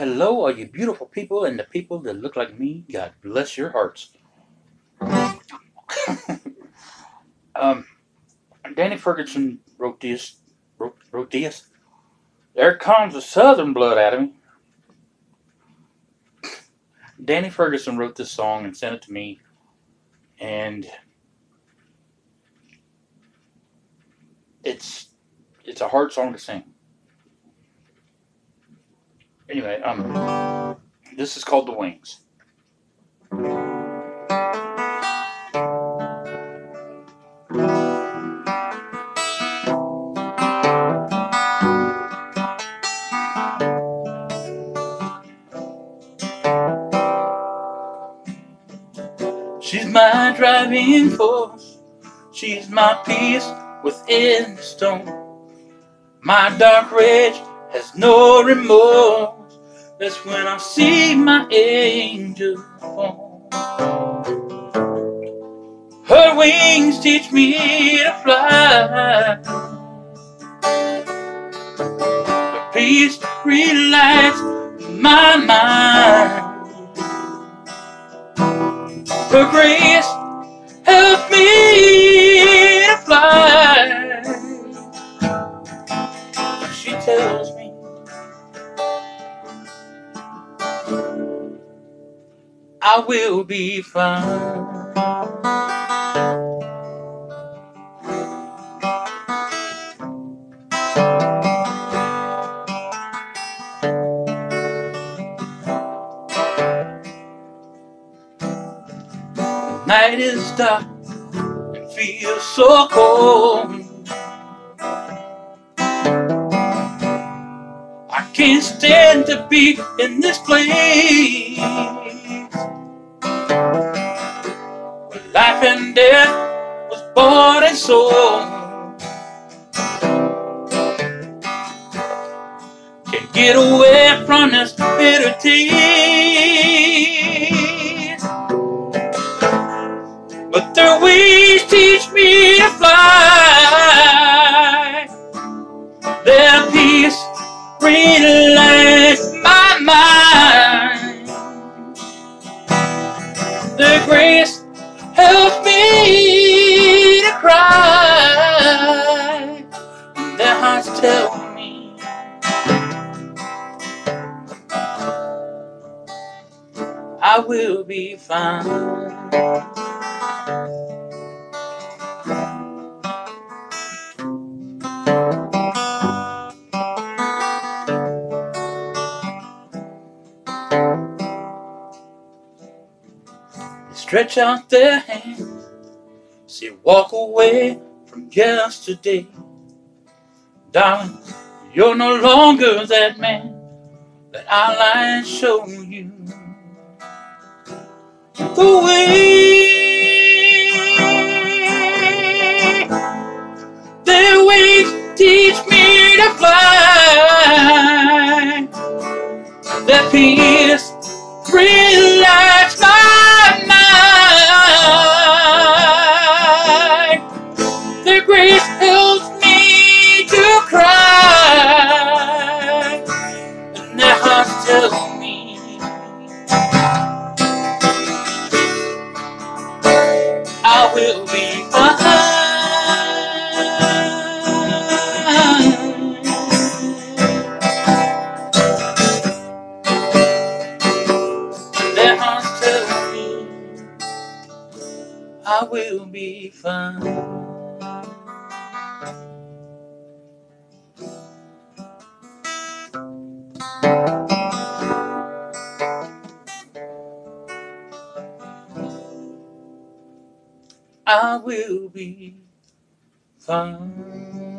Hello, all you beautiful people and the people that look like me. God bless your hearts. Danny Ferguson wrote this. Wrote this. There comes the Southern blood out of me. Danny Ferguson wrote this song and sent it to me. And it's a hard song to sing. Anyway, this is called The Wings. She's my driving force. She's my peace within the storm. My dark rage has no remorse. That's when I see my angel form. Her wings teach me to fly. The peace relights my mind. Her grace helps me to fly. She tells me I will be fine. The night is dark and feels so cold. I can't stand to be in this place. Life and death was born and sold. Can't get away from this bitter taste. But their wings teach me to fly. Their peace relaxes my mind. Their grace help me to cry. Their hearts tell me I will be fine. Stretch out their hands, say walk away from yesterday. Darling, you're no longer that man that our lines show you. The way their waves teach me to fly. Their peace relax my I will be fine. Their hearts tell me I will be fine. I will be fine.